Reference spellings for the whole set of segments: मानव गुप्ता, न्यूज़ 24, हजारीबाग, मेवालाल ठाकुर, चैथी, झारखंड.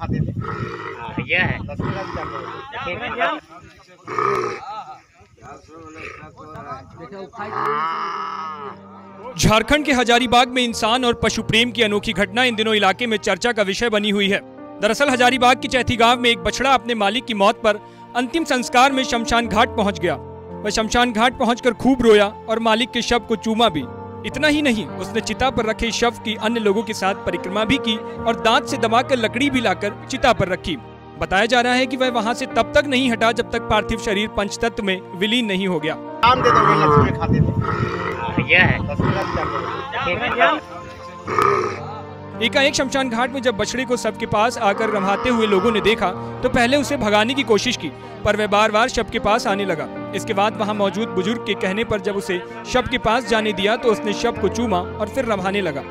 खाते थे। यह है झारखंड के हजारीबाग में इंसान और पशु प्रेम की अनोखी घटना इन दिनों इलाके में चर्चा का विषय बनी हुई है। दरअसल हजारीबाग के चैथी गांव में एक बछड़ा अपने मालिक की मौत पर अंतिम संस्कार में शमशान घाट पहुंच गया। वह शमशान घाट पहुंचकर खूब रोया और मालिक के शव को चूमा भी। इतना ही नहीं, उसने चिता पर रखे शव की अन्य लोगों के साथ परिक्रमा भी की और दांत से दबाकर लकड़ी भी लाकर चिता पर रखी। बताया जा रहा है कि वह वहां से तब तक नहीं हटा जब तक पार्थिव शरीर पंचतत्व में विलीन नहीं हो गया। एकाएक शमशान घाट में जब बछड़े को सबके पास आकर रंभाते हुए लोगों ने देखा तो पहले उसे भगाने की कोशिश की, पर वह बार बार शव के पास आने लगा। इसके बाद वहां मौजूद बुजुर्ग के कहने पर जब उसे शव के पास जाने दिया तो उसने शव को चूमा और फिर रंभाने लगा।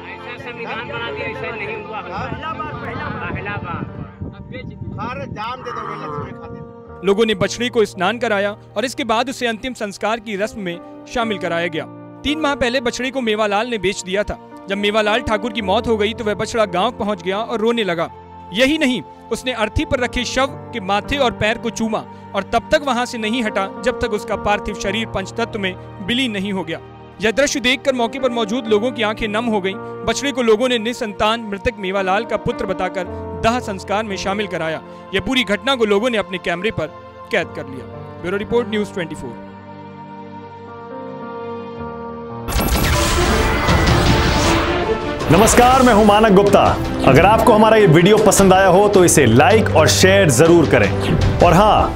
लोगों ने बछड़े को स्नान कराया और इसके बाद उसे अंतिम संस्कार की रस्म में शामिल कराया गया। 3 माह पहले बछड़े को मेवालाल ने बेच दिया था। जब मेवालाल ठाकुर की मौत हो गई तो वह बछड़ा गांव पहुंच गया और रोने लगा। यही नहीं, उसने अर्थी पर रखे शव के माथे और पैर को चूमा और तब तक वहां से नहीं हटा जब तक उसका पार्थिव शरीर पंचतत्व में विलीन नहीं हो गया। यह दृश्य देखकर मौके पर मौजूद लोगों की आंखें नम हो गईं। बछड़े को लोगों ने निसंतान मृतक मेवालाल का पुत्र बताकर दाह संस्कार में शामिल कराया। यह पूरी घटना को लोगों ने अपने कैमरे पर कैद कर लिया। Bureau report, न्यूज़ 24। नमस्कार, मैं हूं मानव गुप्ता। अगर आपको हमारा ये वीडियो पसंद आया हो तो इसे लाइक और शेयर जरूर करें और हाँ,